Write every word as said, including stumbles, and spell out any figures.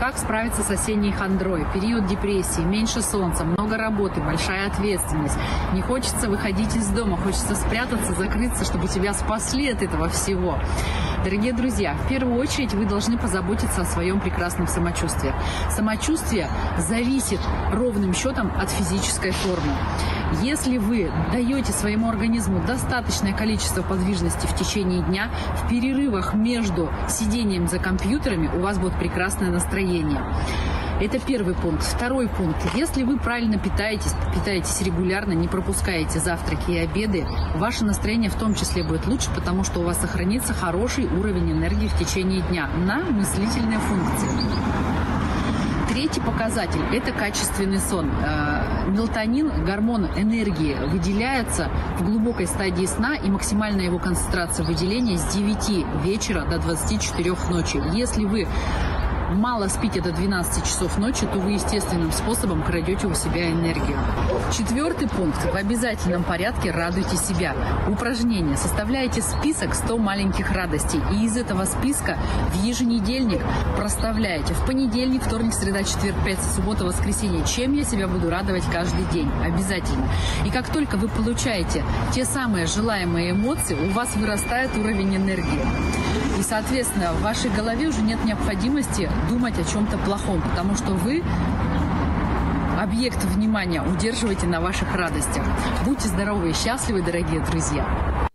Как справиться с осенней хандрой? Период депрессии, меньше солнца, много работы, большая ответственность. Не хочется выходить из дома, хочется спрятаться, закрыться, чтобы тебя спасли от этого всего. Дорогие друзья, в первую очередь вы должны позаботиться о своем прекрасном самочувствии. Самочувствие зависит ровным счетом от физической формы. Если вы даете своему организму достаточное количество подвижности в течение дня, в перерывах между сидением за компьютерами у вас будет прекрасное настроение. Это первый пункт. Второй пункт. Если вы правильно питаетесь, питаетесь регулярно, не пропускаете завтраки и обеды, ваше настроение в том числе будет лучше, потому что у вас сохранится хороший уровень энергии в течение дня на мыслительные функции. Третий показатель – это качественный сон. Мелатонин, гормон энергии, выделяется в глубокой стадии сна, и максимальная его концентрация выделения с девяти вечера до двадцати четырёх ночи. Если вы мало спите до двенадцати часов ночи, то вы естественным способом крадете у себя энергию. Четвертый пункт. В обязательном порядке радуйте себя. Упражнения. Составляйте список ста маленьких радостей. И из этого списка в еженедельник проставляете. В понедельник, вторник, среда, четверг, пятница, суббота, воскресенье. Чем я себя буду радовать каждый день? Обязательно. И как только вы получаете те самые желаемые эмоции, у вас вырастает уровень энергии. И, соответственно, в вашей голове уже нет необходимости думать о чем-то плохом, потому что вы объект внимания удерживаете на ваших радостях. Будьте здоровы и счастливы, дорогие друзья!